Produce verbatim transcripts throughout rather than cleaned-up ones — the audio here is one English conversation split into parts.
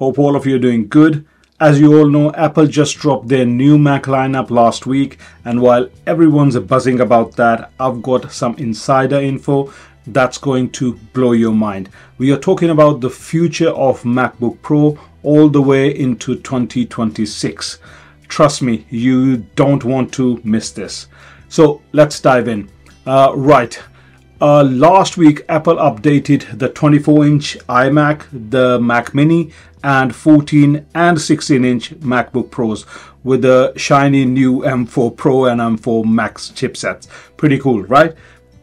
Hope all of you are doing good. As you all know, Apple just dropped their new Mac lineup last week, and while everyone's buzzing about that, I've got some insider info that's going to blow your mind. We are talking about the future of MacBook Pro all the way into twenty twenty-six. Trust me, you don't want to miss this. So let's dive in. Uh, right. Uh, last week, Apple updated the twenty-four inch iMac, the Mac Mini, and fourteen and sixteen inch MacBook Pros with the shiny new M four Pro and M four Max chipsets. Pretty cool, right?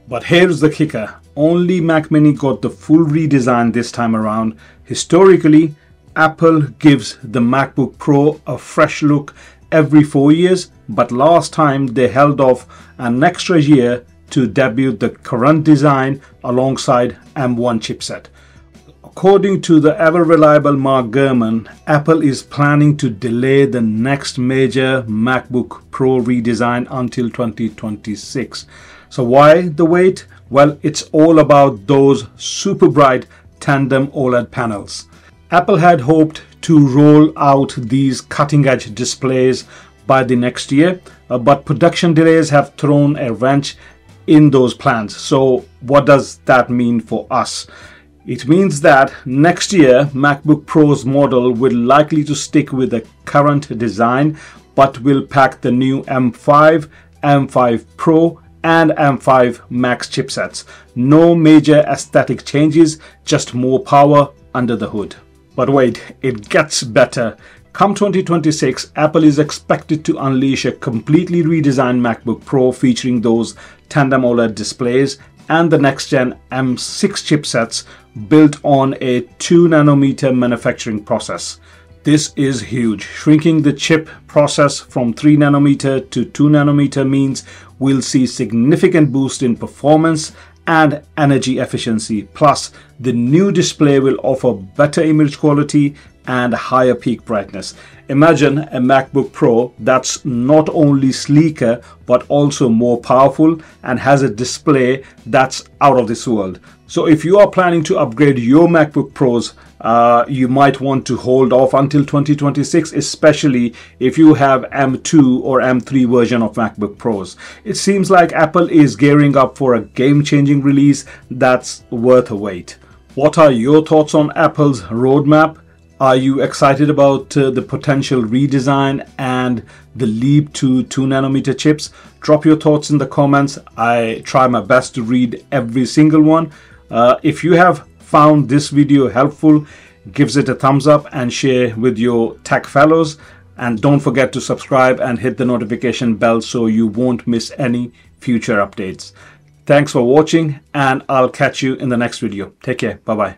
But here's the kicker. Only Mac Mini got the full redesign this time around. Historically, Apple gives the MacBook Pro a fresh look every four years, but last time they held off an extra year to debut the current design alongside M one chipset. According to the ever-reliable Mark Gurman, Apple is planning to delay the next major MacBook Pro redesign until twenty twenty-six. So why the wait? Well, it's all about those super bright tandem OLED panels. Apple had hoped to roll out these cutting-edge displays by the next year, but production delays have thrown a wrench in those plans. So what does that mean for us? It means that next year, MacBook Pro's model will likely to stick with the current design, but will pack the new M five, M five Pro, and M five Max chipsets. No major aesthetic changes, just more power under the hood. But wait, it gets better. Come twenty twenty-six, Apple is expected to unleash a completely redesigned MacBook Pro featuring those tandem OLED displays and the next-gen M six chipsets built on a two nanometer manufacturing process. This is huge. Shrinking the chip process from three nanometer to two nanometer means we'll see significant boost in performance and energy efficiency. Plus, the new display will offer better image quality and higher peak brightness. Imagine a MacBook Pro that's not only sleeker but also more powerful and has a display that's out of this world. So if you are planning to upgrade your MacBook Pros, uh, you might want to hold off until twenty twenty-six, especially if you have M two or M three version of MacBook Pros. It seems like Apple is gearing up for a game-changing release that's worth a wait. What are your thoughts on Apple's roadmap? Are you excited about uh, the potential redesign and the leap to two nanometer chips? Drop your thoughts in the comments. I try my best to read every single one. Uh, if you have found this video helpful, give it a thumbs up and share with your tech fellows. And don't forget to subscribe and hit the notification bell so you won't miss any future updates. Thanks for watching, and I'll catch you in the next video. Take care. Bye-bye.